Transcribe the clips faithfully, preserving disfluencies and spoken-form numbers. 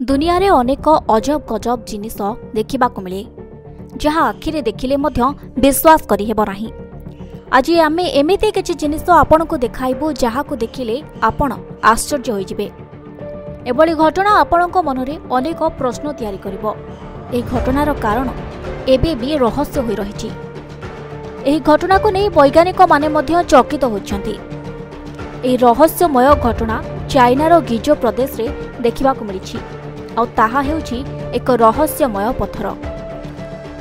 दुनिया रे अनेक अजब गजब जिनिष देखा मिले जहाँ आखिरे देखिले मध्य विश्वास करिहेबो नाही। आज आम एमती किसी जिनिष आपण को देखाइबू जहाँ को देखिले आपण आश्चर्य होइजिबे। एबोली घटना आपण को मन रे अनेक प्रश्न तैयारी करिबो। एही घटनार कारण एबे भी रहस्य होई रहिछि। एही घटना को नहीं वैज्ञानिक माने मध्य चकित होइछन्ति। एही रहस्यमय घटना चाइनार गिजो प्रदेश रे देखिबा को मिलिछि। आ ताहा हेउछि एक रहस्यमय पत्थर,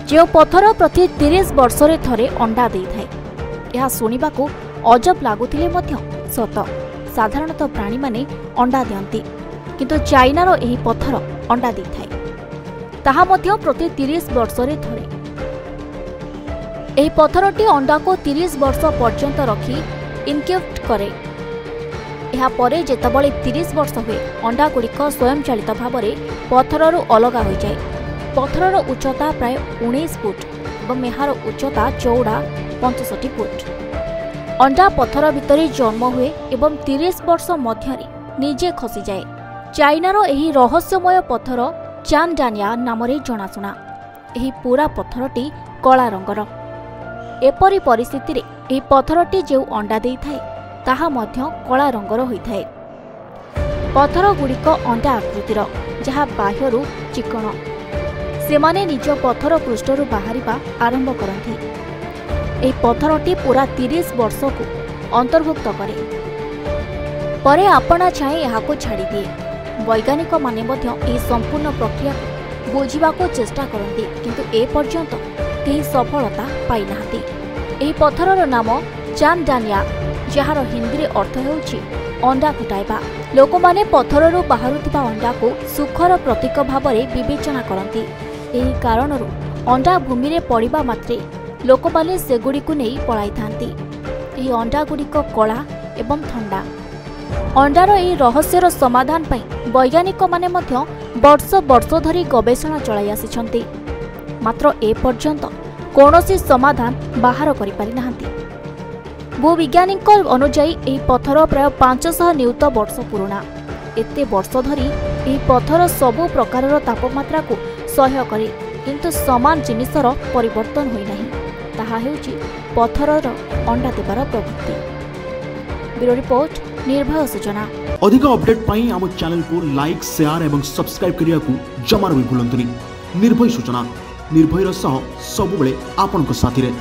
जो पत्थर प्रति तीस वर्ष रे थरे अंडा देइ थाए। यह सुनिबाकू अजब लागुथिले मध्य सत साधारणतः प्राणी माने अंडा दियंती, किंतु चाइनार एही पत्थर अंडा देइ थाए, ताहा मध्य प्रति तीस वर्ष रे थरे। एही पत्थरटी अंडा को तीस वर्ष पर्यंत रखी इनक्यूब्ट करे। एहा परे जेतबळे तीस वर्ष हुए अंडा गुड़िक स्वयंचालित भाव में पत्थररू अलग हो जाए। पत्थरर उच्चता प्राय उन्नीस फुट और एहार उच्चता चौड़ा पैंसठ फुट। अंडा पत्थर भितरे जन्म हुए एवं तीस वर्ष मध्यरे निजे खसी जाए। चाइनार एही रहस्यमय पत्थर चांडानिया नाम जनाशुना। एही पूरा पत्थरटी कला रंगर। एपरी परिस्थिति रे एही पत्थरटी जो अंडा देइ थाए ताहा मध्य कला रंगर होइथाए। पत्थर गुड़िक अंडा आकृतिर जहाँ बाह्यरू चिकण, सेमाने निज पत्थर पृष्ठरू बाहरिबा आरंभ करंती। एही पत्थरटी पूरा तीस वर्ष को अंतर्भुक्त करे परे आपणा छाए यहाको छाड़ी दिए। वैज्ञानिक माने मध्य एही संपूर्ण प्रक्रिया बुझीबा को चेष्टा करंती, किंतु ए पर्यंत केही सफलता पाई नाहंती। एही पत्थरर नाम चांडानिया, जार हिंदी रे अर्थ हेउछि अंडा फुटाइबा। लोकमाने पत्थररू बाहरुथिबा अंडा को सुखर प्रतीक भाव में विवेचना करती। एही कारणरू अंडा भूमि में पड़िबा मात्रे लोकमाने सेगुड़िकु नेई पळाई थांती। एही अंडा गुड़िक कला एवं ठंडा। अंडार एही रहस्यर समाधान पई वैज्ञानिक माने मध्य वर्ष वर्ष धरि गवेषणा चलाई आसिछन्ती, मात्र ए पर्यंत कोनोसी समाधान बाहर करि पारि नाहंती। भूविज्ञानी अनुजाई एही पत्थर प्राय पाँच सौ नियुत वर्ष पुराणा। एते वर्ष धरी एही पत्थर सबु प्रकार तापमात्रा को सह्य करे, किंतु समान जिनिषर परिवर्तन होई नाही। ताहा हेउछि पत्थरर अंडा देबार प्रवृत्ति। ब्यूरो रिपोर्ट, निर्भय सूचना। अधिक अपडेट पई हम चैनल को लाइक, शेयर एवं सब्सक्राइब करिया को जमार भी भूलंतुनी। निर्भय सूचना, निर्भयर सह सब बेले आपन को साथी रे।